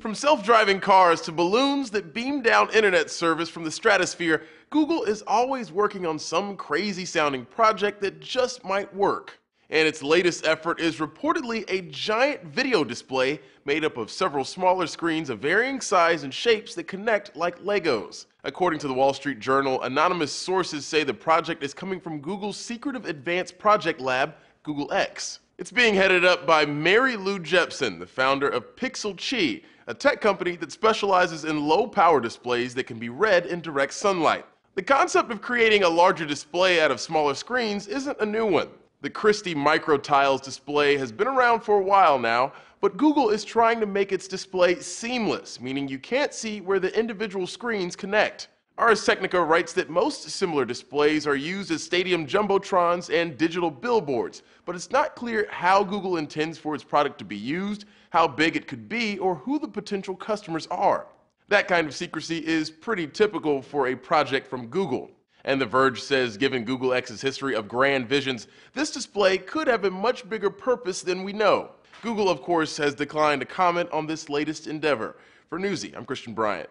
From self-driving cars to balloons that beam down internet service from the stratosphere, Google is always working on some crazy-sounding project that just might work. And its latest effort is reportedly a giant video display made up of several smaller screens of varying size and shapes that connect like Legos. According to The Wall Street Journal, anonymous sources say the project is coming from Google's secretive advanced project lab, Google X. It's being headed up by Mary Lou Jepsen, the founder of Pixel Qi, a tech company that specializes in low-power displays that can be read in direct sunlight. The concept of creating a larger display out of smaller screens isn't a new one. The Christie MicroTiles display has been around for a while now, but Google is trying to make its display seamless, meaning you can't see where the individual screens connect. Ars Technica writes that most similar displays are used as stadium jumbotrons and digital billboards, but it's not clear how Google intends for its product to be used, how big it could be, or who the potential customers are. That kind of secrecy is pretty typical for a project from Google. And The Verge says, given Google X's history of grand visions, this display could have a much bigger purpose than we know. Google, of course, has declined to comment on this latest endeavor. For Newsy, I'm Christian Bryant.